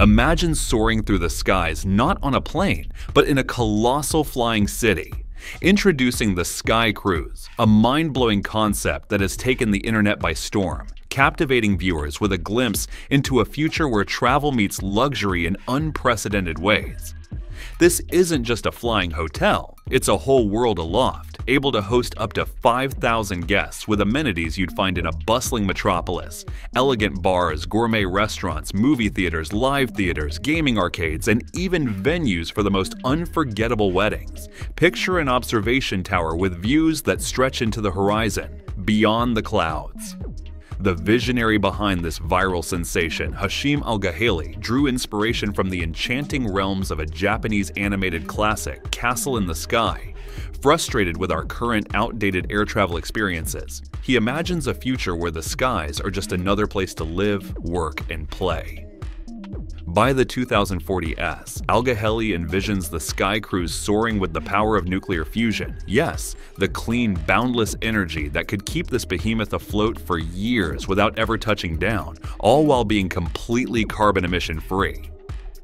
Imagine soaring through the skies not on a plane, but in a colossal flying city. Introducing the Sky Cruise, a mind-blowing concept that has taken the internet by storm, captivating viewers with a glimpse into a future where travel meets luxury in unprecedented ways. This isn't just a flying hotel, it's a whole world aloft, able to host up to 5,000 guests with amenities you'd find in a bustling metropolis. Elegant bars, gourmet restaurants, movie theaters, live theaters, gaming arcades, and even venues for the most unforgettable weddings. Picture an observation tower with views that stretch into the horizon, beyond the clouds. The visionary behind this viral sensation, Hashem Al-Ghaili, drew inspiration from the enchanting realms of a Japanese animated classic, Castle in the Sky. Frustrated with our current outdated air travel experiences, he imagines a future where the skies are just another place to live, work, and play. By the 2040s, Al-Ghaili envisions the Sky Cruise soaring with the power of nuclear fusion. Yes, the clean, boundless energy that could keep this behemoth afloat for years without ever touching down, all while being completely carbon emission-free.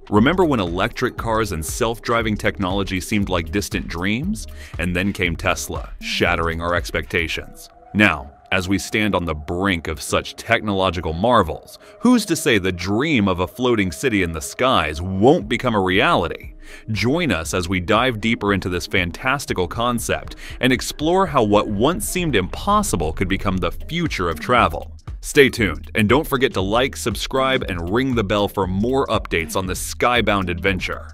Remember when electric cars and self-driving technology seemed like distant dreams? And then came Tesla, shattering our expectations. Now, as we stand on the brink of such technological marvels, who's to say the dream of a floating city in the skies won't become a reality? Join us as we dive deeper into this fantastical concept and explore how what once seemed impossible could become the future of travel. Stay tuned, and don't forget to like, subscribe, and ring the bell for more updates on this skybound adventure.